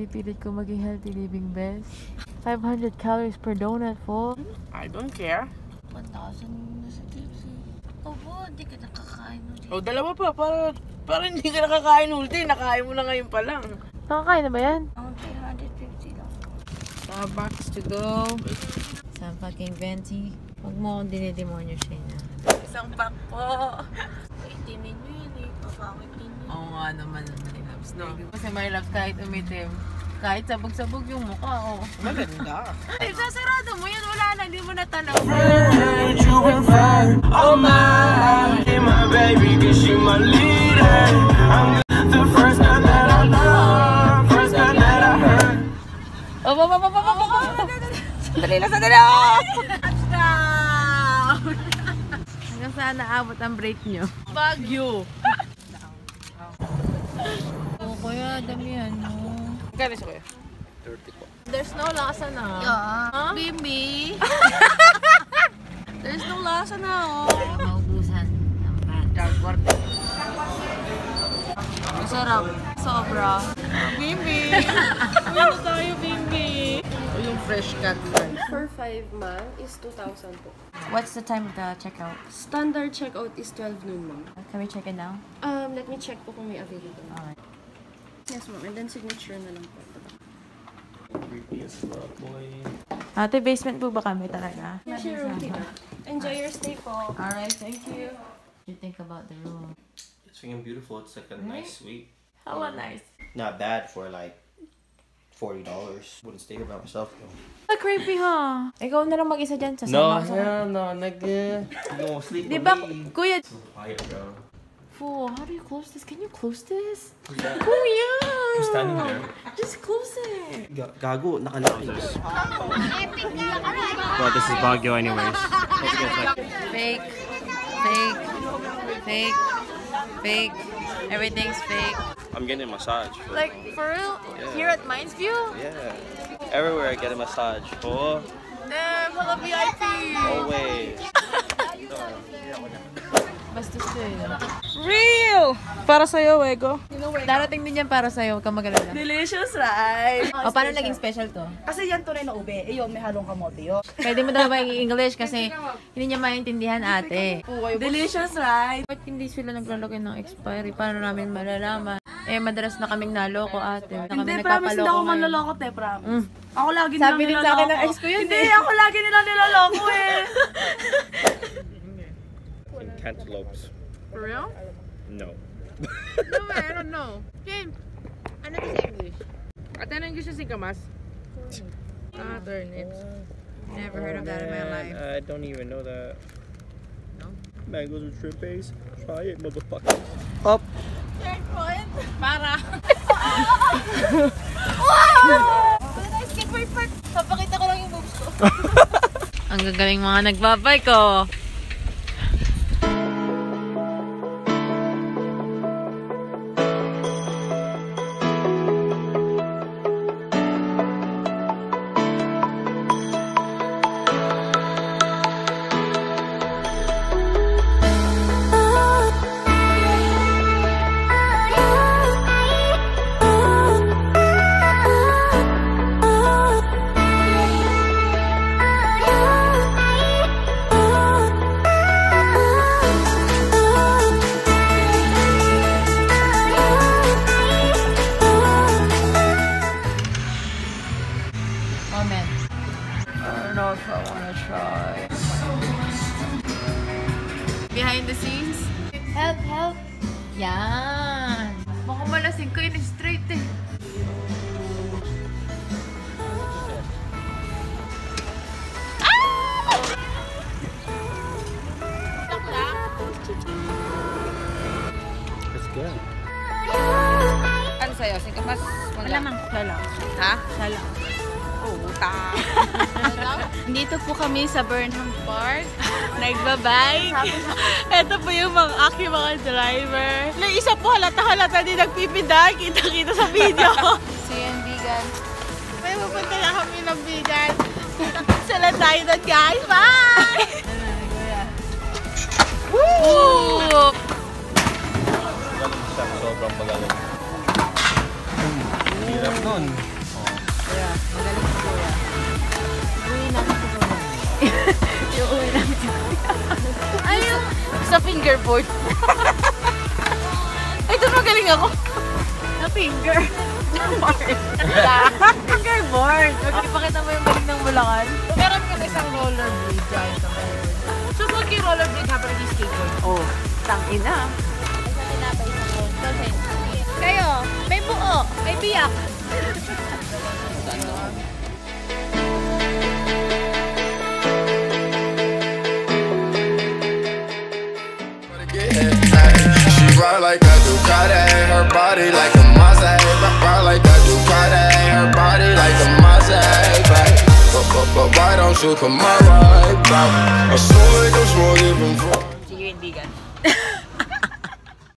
pinipilit ko maging healthy living, best. 500 calories per donut, po. I don't care. 1,000 na sa tips eh. Opo, hindi ka nakakain ulit. O, dalawa pa. Para hindi ka nakakain ulit eh. Nakain mo na ngayon pa lang. Nakakain na ba yan? 350 lang. Starbucks to go. Isang fucking venti. Huwag mo akong dinidemonyo, Shayna. Isang pack po. Itinin nyo yan eh. Papakitin nyo. Oo nga naman. My loves, no? Kasi my loves, kahit umitim, kahit sabog-sabog yung mukha, oo. Maganda. Sasarado mo yan. Wala na. Hindi mo natanaw. Oh my, you're my baby, cause you're my leader. I'm the first time that I love, first time that I heard. Oh, oh, oh, oh, oh, oh, oh, sandali lang, sandali lang! Touchdown! Hanggang saan naabot ang break nyo? Baguio! Oo, kuya, damihan mo. Kaya siya, kuya? 30 po. There's no lasa na. Yeah. Baby! There's no lasa na, oh. Maubusan ng pan. Dagwart. Masarap. Sobra. Bimbi! Ano tayo, Bimbi? Yung fresh cut man. For 5 man is 2,000 po. What's the time of the checkout? Standard checkout is 12 noon, ma'am. Can we check it now? Let me check po kung may available. Alright. Yes, ma'am. And then signature na lang po. Yes, ma'am. Ate, basement po ba kami talaga? Yes, sure. Enjoy your stay po. Alright, thank you. What do you think about the room? It's freaking beautiful. It's like a nice suite. How nice? Not bad for like $40. Wouldn't stay here by myself though. That's creepy, huh? Ikaw na lang mag-isa dyan. No, hell no. No, sleep with me. Kuya. It's so quiet, bro. Fool, how do you close this? Can you close this? Kuya! I'm standing there. Just close it! Gago, nakalakos. Well, this is Baguio anyways. Fake. Fake. Fake. Fake. Everything's fake. I'm getting a massage. Like, for real? Yeah. Here at Mindsview? Yeah. Everywhere I get a massage. Oh. Damn, hello VIP! Always. Bastos ko yun. Real! Para sa'yo, Wego. Darating din yan para sa'yo. Huwag kang magalala. Delicious, right? O, paano naging special to? Kasi yan tunay na ube. Eh, yun, may halong kamote yun. Pwede mo daw ba yung English kasi hindi niya maintindihan, ate. Delicious, right? Ba't hindi sila naglalagay ng expiry? Paano namin malalaman? Eh, madalas na kaming naloko, ate. Hindi, promise hindi ako manloloko, te, promise. Ako lagi nilang niloloko. Sabi din sa akin ng ex ko yun, eh. Hindi, ako lagi nilang niloloko, eh. Cantaloupes. For real? No. No way, I don't know. James, ano to sa English? Ate, ano English na singkamas? Turnips. Never heard of that in my life. I don't even know that. No? Mangoes with shrimp base? Try it, motherfucker. Up! Third point? Para! Wow! Did I skip my part? Papakita ko lang yung boobs ko. Ang gagaling mga nagbabay ko! Behind the scenes. Help, help. Yan. Baka malasing ko yun straight eh. Ah! That's good. Ano sa'yo? Singkamas? Alamang. Salang. Ha? Salang. Puta. Dito po kami sa Burnham Park. Nagbabike. Ito po yung mga aking mga driver. May isa po halata-halata din nagpipindahan. Kita-kita sa video. So yun, vegan. May pupunta na kami ng vegan. Kita-kita lang tayo doon, guys. Bye! Woo! Sobrang pagaling. Hirap nun. Kaya, magaling si Kuya. Uwi namin si Kuya. Yung uwi namin si Kuya. Ay, yung sa fingerboard. Ay, doon magaling ako. Na finger. Fingerboard. Magkipakita mo yung galing ng Bulacan. Meron ka isang rollerblade dyan sa meron. So, huwag yung rollerblade habang nag-skateboard. Oh, tangin na. Ay, sa tinabay sa phone. Kayo, may buo, may biyak. She ride like a Ducati, her body like a Maserati. Ride like a Ducati, her body like a Maserati. But why don't you come my right back? I saw it go smoking from.